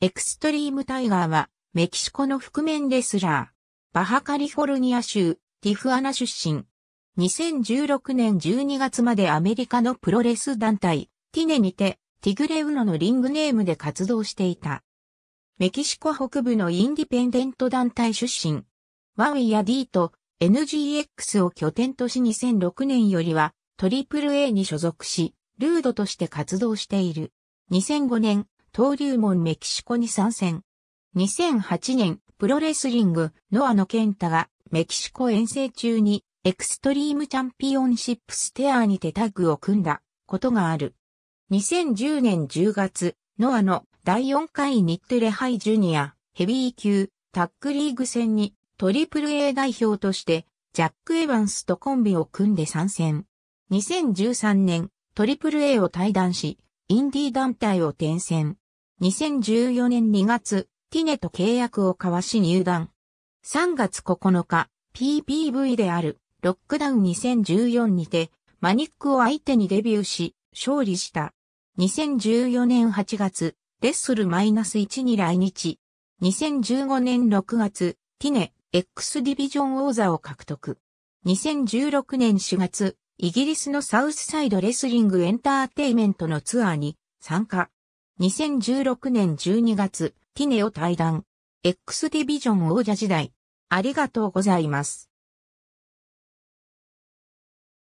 エクストリームタイガーは、メキシコの覆面レスラー。バハカリフォルニア州、ティフアナ出身。2016年12月までアメリカのプロレス団体、TNAにて、ティグレ・ウノのリングネームで活動していた。メキシコ北部のインディペンデント団体出身。ワウィや D と NGX を拠点とし2006年よりは、AAA に所属し、ルードとして活動している。2005年、登竜門メキシコに参戦。2008年、プロレスリング、ノアの健太が、メキシコ遠征中に、エクストリームチャンピオンシップステアーにてタッグを組んだことがある。2010年10月、ノアの第4回日テレ杯ジュニア、ヘビー級、タッグリーグ戦に、AAA 代表として、ジャック・エヴァンスとコンビを組んで参戦。2013年、AAA を退団し、インディー団体を転戦。2014年2月、TNAと契約を交わし入団。3月9日、PPV である、ロックダウン2014にて、マニックを相手にデビューし、勝利した。2014年8月、レッスル-1に来日。2015年6月、TNA、X ディビジョン王座を獲得。2016年4月、イギリスのサウスサイドレスリングエンターテイメントのツアーに参加。2016年12月、TNAを退団。X ディビジョン王者時代。ありがとうございます。